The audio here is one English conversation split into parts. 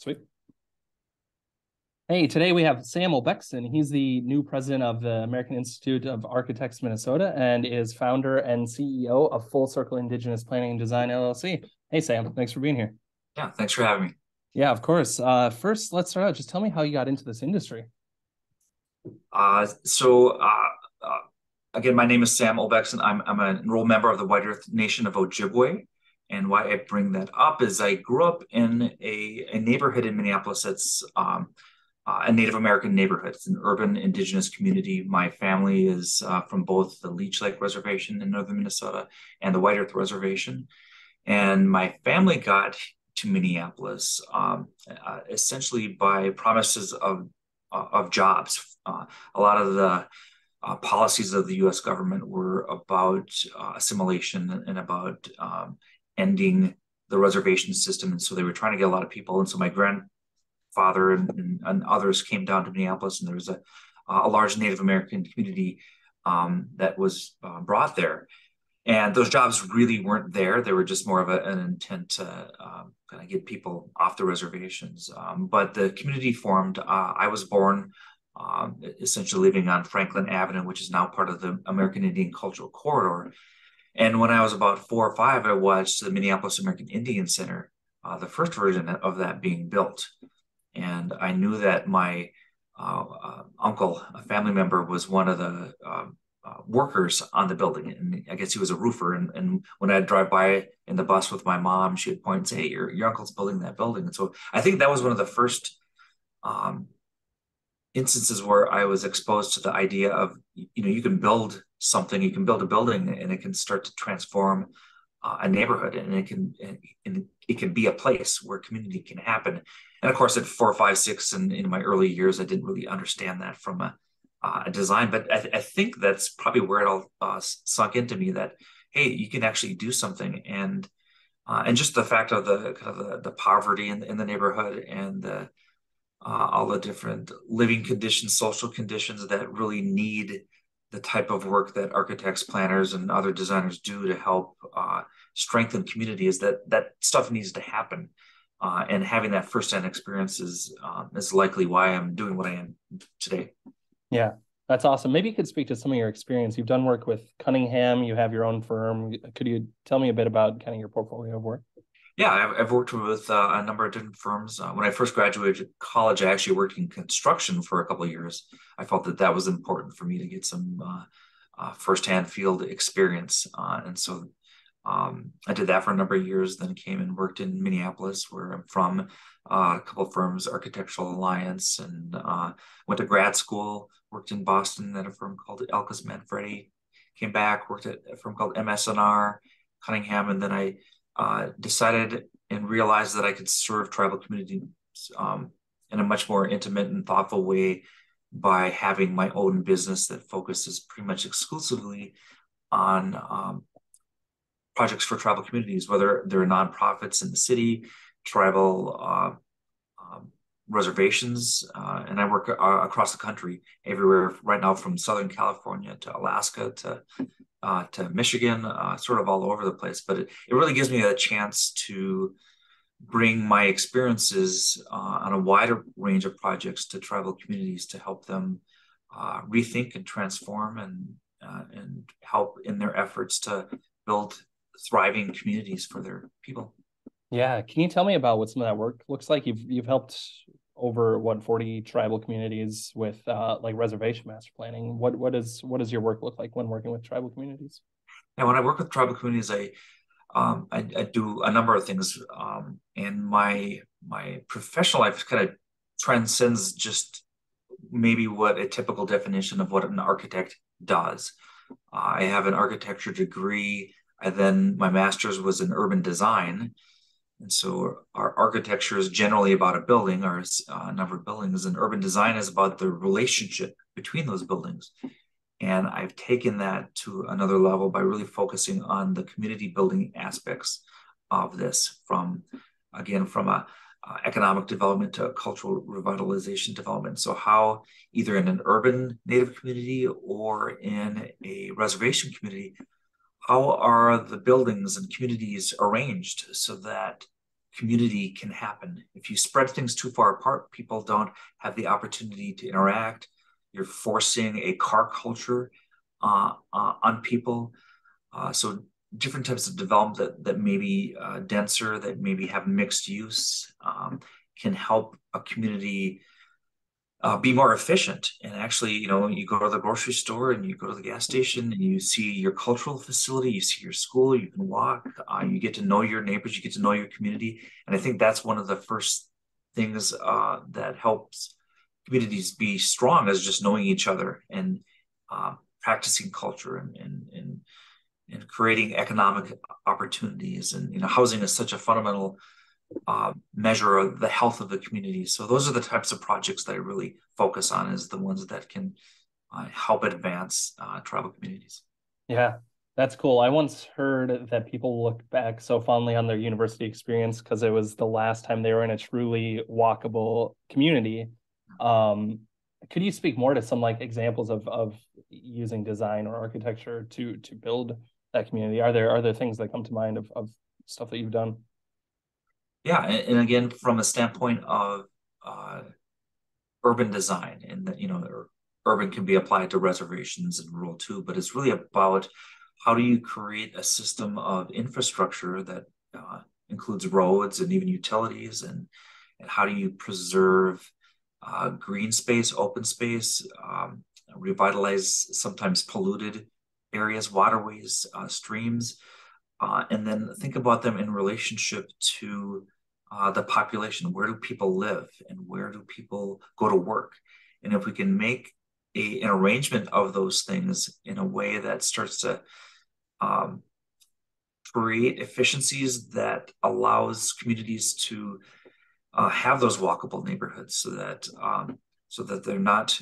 Sweet. Hey, today we have Sam Olbekson. He's the new president of the American Institute of Architects Minnesota and is founder and CEO of Full Circle Indigenous Planning and Design LLC. Hey, Sam, thanks for being here. Yeah, thanks for having me. Yeah, of course. First, let's start out. Just tell me how you got into this industry. Again, my name is Sam Olbekson. I'm an enrolled member of the White Earth Nation of Ojibwe. And why I bring that up is I grew up in a neighborhood in Minneapolis that's a Native American neighborhood. It's an urban indigenous community. My family is from both the Leech Lake Reservation in northern Minnesota and the White Earth Reservation. And my family got to Minneapolis essentially by promises of jobs. A lot of the policies of the U.S. government were about assimilation and about ending the reservation system. And so they were trying to get a lot of people. And so my grandfather and others came down to Minneapolis, and there was a large Native American community that was brought there. And those jobs really weren't there. They were just more of an intent to kind of get people off the reservations. But the community formed. I was born essentially living on Franklin Avenue, which is now part of the American Indian Cultural Corridor. And when I was about 4 or 5, I watched the Minneapolis American Indian Center, the first version of that being built. And I knew that my uncle, a family member, was one of the workers on the building, and I guess he was a roofer. And when I'd drive by in the bus with my mom, she would point and say, "Hey, your uncle's building that building." And so I think that was one of the first instances where I was exposed to the idea of, you can build something, you can build a building, and it can start to transform a neighborhood, and it can be a place where community can happen. And of course, at 4, 5, 6, and in my early years, I didn't really understand that from a design, but I think that's probably where it all sunk into me that, hey, you can actually do something. And just the fact of the poverty in the neighborhood and all the different living conditions, social conditions that really need the type of work that architects, planners, and other designers do to help strengthen communities, that stuff needs to happen. And having that firsthand experience is likely why I'm doing what I am today. Yeah, that's awesome. Maybe you could speak to some of your experience. You've done work with Cunningham. You have your own firm. Could you tell me a bit about kind of your portfolio of work? Yeah, I've worked with a number of different firms. When I first graduated college, I actually worked in construction for a couple of years. I felt that was important for me to get some firsthand field experience. And so I did that for a number of years, then came and worked in Minneapolis, where I'm from, a couple of firms, Architectural Alliance, and went to grad school, worked in Boston at a firm called Elkes-Manfredi, came back, worked at a firm called MSNR, Cunningham, and then I decided and realized that I could serve tribal communities in a much more intimate and thoughtful way by having my own business that focuses pretty much exclusively on projects for tribal communities, whether they're nonprofits in the city, tribal reservations, and I work across the country, everywhere right now from Southern California to Alaska to Michigan, sort of all over the place. But it really gives me a chance to bring my experiences on a wider range of projects to tribal communities to help them rethink and transform and help in their efforts to build thriving communities for their people. Yeah. Can you tell me about what some of that work looks like? You've helped over 40 tribal communities with like reservation master planning. What does your work look like when working with tribal communities? And when I work with tribal communities, I do a number of things, and my professional life kind of transcends just maybe what a typical definition of what an architect does. I have an architecture degree, and then my master's was in urban design. And so our architecture is generally about a building or a number of buildings, and urban design is about the relationship between those buildings. And I've taken that to another level by really focusing on the community building aspects of this, from a economic development to cultural revitalization development. So how either in an urban Native community or in a reservation community, how are the buildings and communities arranged so that community can happen. If you spread things too far apart, people don't have the opportunity to interact. You're forcing a car culture on people. So different types of development that may be denser, that maybe have mixed use, can help a community be more efficient. And actually, you know, you go to the grocery store and you go to the gas station and you see your cultural facility, you see your school, you can walk, you get to know your neighbors, you get to know your community. And I think that's one of the first things that helps communities be strong, is just knowing each other and practicing culture and creating economic opportunities. And, you know, housing is such a fundamental measure of the health of the community. So those are the types of projects that I really focus on, is the ones that can help advance tribal communities. Yeah, that's cool. I once heard that people look back so fondly on their university experience because it was the last time they were in a truly walkable community. Could you speak more to some like examples of using design or architecture to build that community? Are there things that come to mind of stuff that you've done? Yeah, and again, from a standpoint of urban design, and that, you know, urban can be applied to reservations and rural too, but it's really about how do you create a system of infrastructure that includes roads and even utilities, and how do you preserve green space, open space, revitalize sometimes polluted areas, waterways, streams. And then think about them in relationship to the population. Where do people live and where do people go to work? And if we can make an arrangement of those things in a way that starts to create efficiencies that allows communities to have those walkable neighborhoods, so that they're not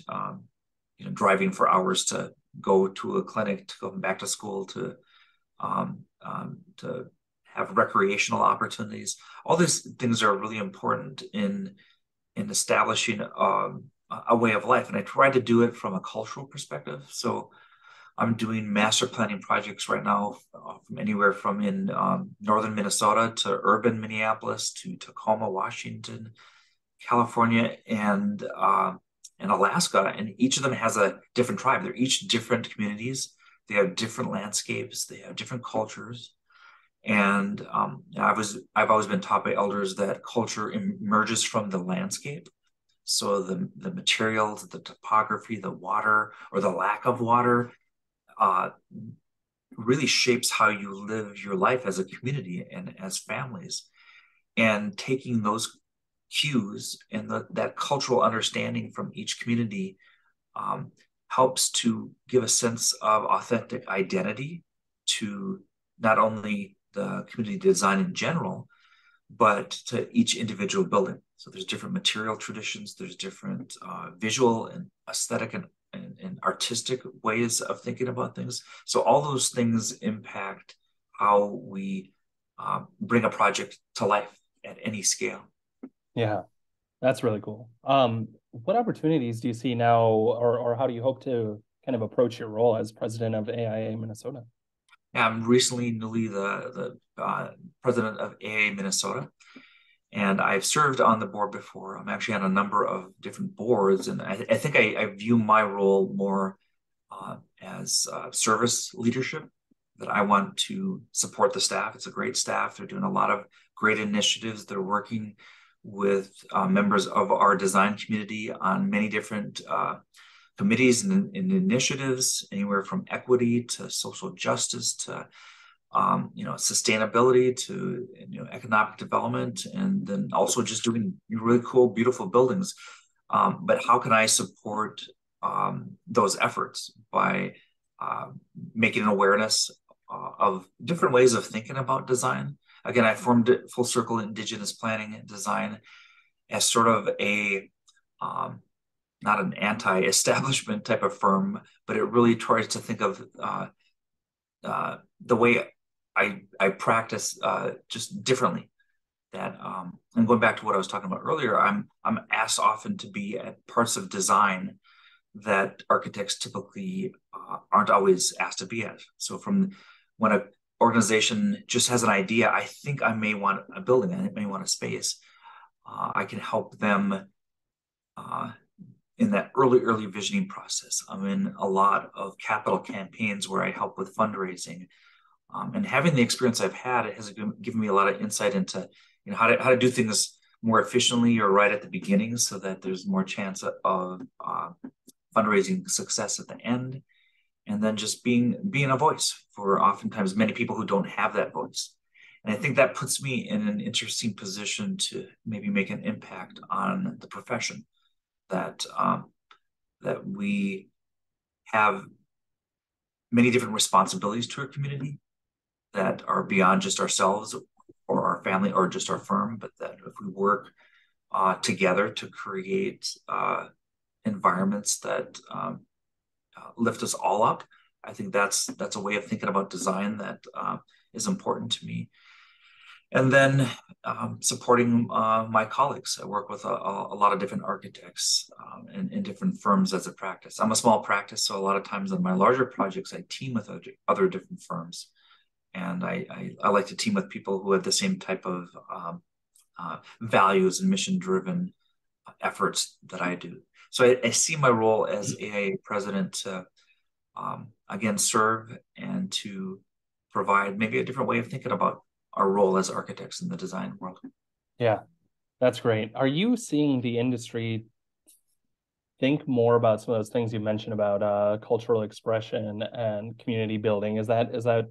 you know, driving for hours to go to a clinic, to go back to school, to have recreational opportunities. All these things are really important in establishing a way of life. And I try to do it from a cultural perspective. So I'm doing master planning projects right now from anywhere from in northern Minnesota to urban Minneapolis to Tacoma, Washington, California, and Alaska. And each of them has a different tribe. They're each different communities. They have different landscapes. They have different cultures. And I've always been taught by elders that culture emerges from the landscape. So the materials, the topography, the water, or the lack of water, really shapes how you live your life as a community and as families. And taking those cues and that cultural understanding from each community helps to give a sense of authentic identity to not only the community design in general, but to each individual building. So there's different material traditions, there's different visual and aesthetic and artistic ways of thinking about things. So all those things impact how we bring a project to life at any scale. Yeah, that's really cool. What opportunities do you see now, or how do you hope to kind of approach your role as president of AIA Minnesota? Yeah, I'm recently newly the president of AIA Minnesota, and I've served on the board before. I'm actually on a number of different boards, and I think I view my role more as service leadership, that I want to support the staff. It's a great staff. They're doing a lot of great initiatives. They're working with members of our design community on many different committees and initiatives, anywhere from equity to social justice to you know, sustainability to, you know, economic development, and then also just doing really cool, beautiful buildings. But how can I support those efforts by making an awareness of different ways of thinking about design? Again, I formed Full Circle Indigenous Planning and Design as sort of a, not an anti-establishment type of firm, but it really tries to think of the way I practice just differently. That, and going back to what I was talking about earlier, I'm asked often to be at parts of design that architects typically aren't always asked to be at. So from when a organization just has an idea, I think I may want a building, I may want a space, I can help them in that early visioning process. I'm in a lot of capital campaigns where I help with fundraising, and having the experience I've had, it has given me a lot of insight into, you know, how to do things more efficiently or right at the beginning, so that there's more chance of fundraising success at the end. And then just being a voice for oftentimes many people who don't have that voice. And I think that puts me in an interesting position to maybe make an impact on the profession, that that we have many different responsibilities to our community that are beyond just ourselves or our family or just our firm, but that if we work together to create environments that lift us all up, I think that's a way of thinking about design that is important to me. And then supporting my colleagues. I work with a lot of different architects and different firms as a practice. I'm a small practice, so a lot of times on my larger projects, I team with other different firms. And I like to team with people who have the same type of values and mission-driven efforts that I do. So I see my role as AIA president to, again, serve and to provide maybe a different way of thinking about our role as architects in the design world. Yeah, that's great. Are you seeing the industry think more about some of those things you mentioned about cultural expression and community building? Is that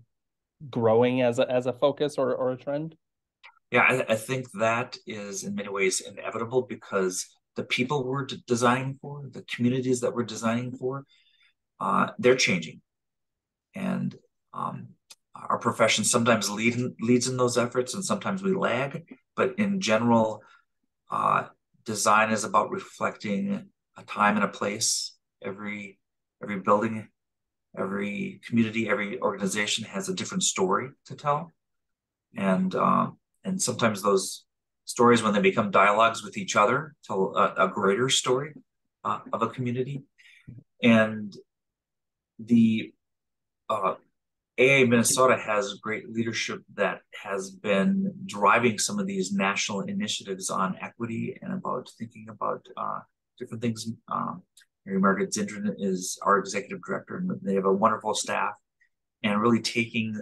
growing as a focus or a trend? Yeah, I think that is in many ways inevitable, because the people we're designing for, the communities that we're designing for, they're changing. And our profession sometimes leads in those efforts, and sometimes we lag. But in general, design is about reflecting a time and a place. Every building, every community, every organization has a different story to tell. And sometimes those stories, when they become dialogues with each other, tell a greater story of a community. And the AA Minnesota has great leadership that has been driving some of these national initiatives on equity and about thinking about different things. Mary Margaret Zindren is our executive director, and they have a wonderful staff, and really taking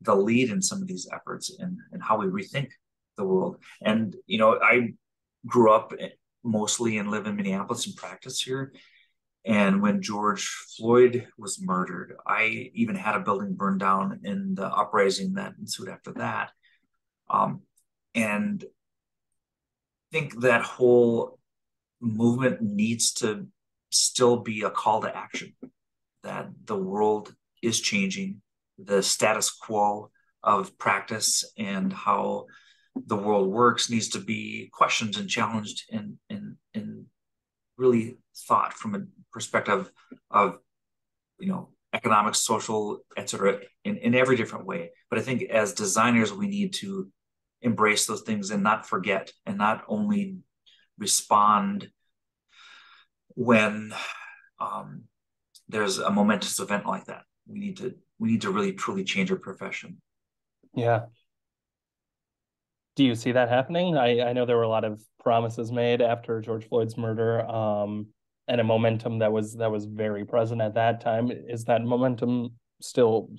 the lead in some of these efforts and how we rethink the world. And, you know, I grew up mostly and live in Minneapolis and practice here. And when George Floyd was murdered, I even had a building burned down in the uprising that ensued after that. And I think that whole movement needs to still be a call to action, that the world is changing, the status quo of practice and how the world works needs to be questioned and challenged and really thought from a perspective of, you know, economic, social, et cetera, in every different way. But I think as designers, we need to embrace those things and not forget, and not only respond when there's a momentous event like that. We need to really truly change our profession. Yeah. Do you see that happening? I know there were a lot of promises made after George Floyd's murder, and a momentum that was very present at that time. Is that momentum still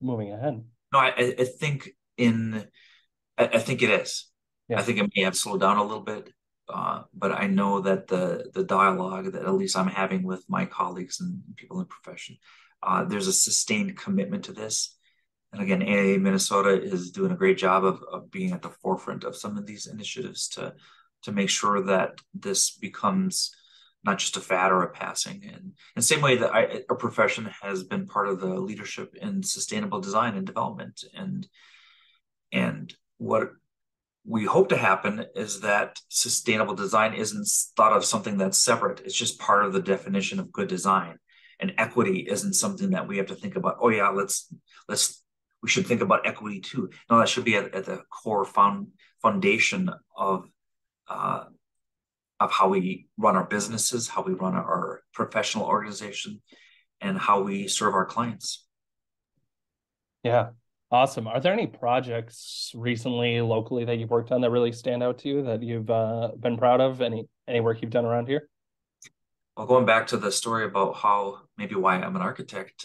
moving ahead? No, I think it is. Yeah. I think it may have slowed down a little bit, but I know that the dialogue that at least I'm having with my colleagues and people in the profession, there's a sustained commitment to this. And again, AA Minnesota is doing a great job of being at the forefront of some of these initiatives to make sure that this becomes not just a fad or a passing. And the same way that our profession has been part of the leadership in sustainable design and development. And what we hope to happen is that sustainable design isn't thought of something that's separate. It's just part of the definition of good design. And equity isn't something that we have to think about, oh yeah, we should think about equity too. No, that should be at the core foundation of how we run our businesses, how we run our professional organization, and how we serve our clients. Yeah. Awesome. Are there any projects recently, locally, that you've worked on that really stand out to you, that you've been proud of? Any work you've done around here? Well, going back to the story about how, maybe why I'm an architect,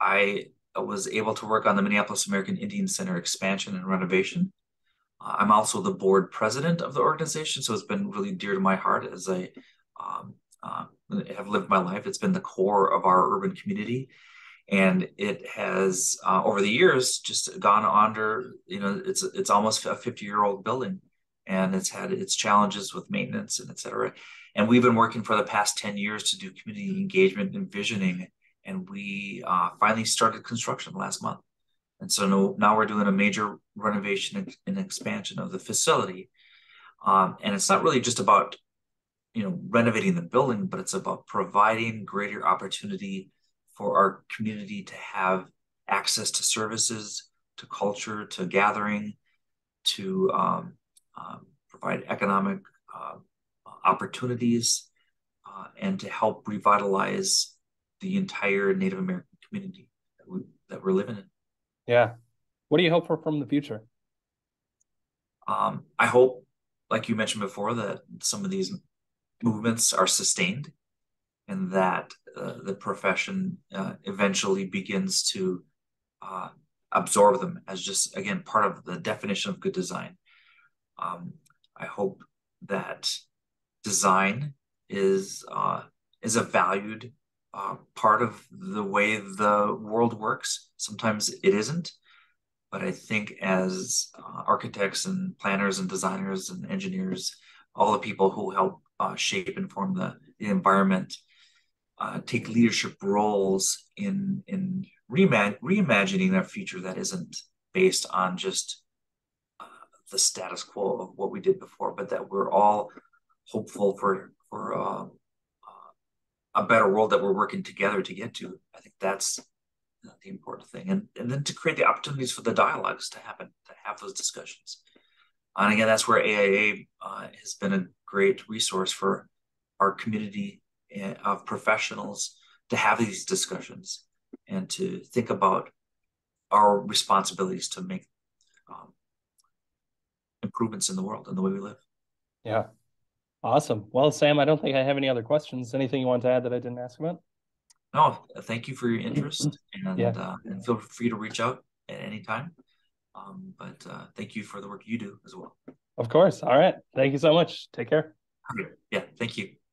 I was able to work on the Minneapolis American Indian Center expansion and renovation. I'm also the board president of the organization, so it's been really dear to my heart as I have lived my life. It's been the core of our urban community. And it has, over the years, just gone under, it's almost a 50-year-old building, and it's had its challenges with maintenance and et cetera. And we've been working for the past 10 years to do community engagement and visioning. And we finally started construction last month. And so now we're doing a major renovation and expansion of the facility. And it's not really just about, renovating the building, but it's about providing greater opportunity for our community to have access to services, to culture, to gathering, to provide economic opportunities, and to help revitalize the entire Native American community that we're living in. Yeah. What do you hope for from the future? I hope, like you mentioned before, that some of these movements are sustained, and that the profession eventually begins to absorb them as just, again, part of the definition of good design. I hope that design is a valued part of the way the world works. Sometimes it isn't, but I think as architects and planners and designers and engineers, all the people who help shape and form the environment, take leadership roles in reimagining a future that isn't based on just the status quo of what we did before, but that we're all hopeful for a better world that we're working together to get to. I think that's the important thing. And then to create the opportunities for the dialogues to happen, to have those discussions. And again, that's where AIA has been a great resource for our community of professionals to have these discussions and to think about our responsibilities to make improvements in the world and the way we live. Yeah. Awesome. Well, Sam, I don't think I have any other questions. Anything you want to add that I didn't ask about? No, thank you for your interest, and, yeah. And feel free to reach out at any time. But thank you for the work you do as well. Of course. All right. Thank you so much. Take care. Yeah. Thank you.